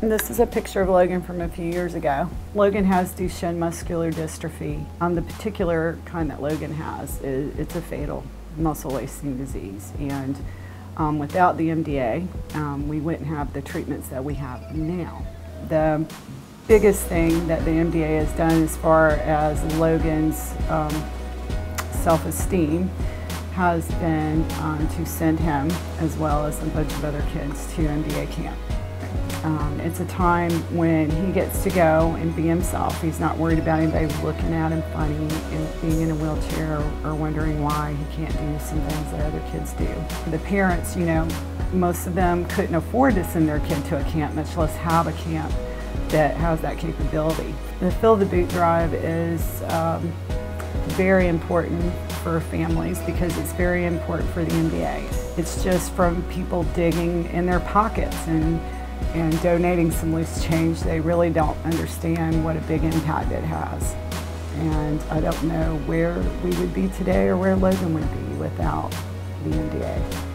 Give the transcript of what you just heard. This is a picture of Logan from a few years ago. Logan has Duchenne muscular dystrophy. The particular kind that Logan has, it's a fatal muscle wasting disease. And without the MDA, we wouldn't have the treatments that we have now. The biggest thing that the MDA has done as far as Logan's self-esteem has been to send him, as well as a bunch of other kids, to MDA camp. It's a time when he gets to go and be himself. He's not worried about anybody looking at him funny and being in a wheelchair or wondering why he can't do some things that other kids do. The parents, you know, most of them couldn't afford to send their kid to a camp, much less have a camp that has that capability. The Fill the Boot Drive is very important for families because it's very important for the MDA. It's just from people digging in their pockets and donating some loose change. They really don't understand what a big impact it has. And I don't know where we would be today or where Logan would be without the MDA.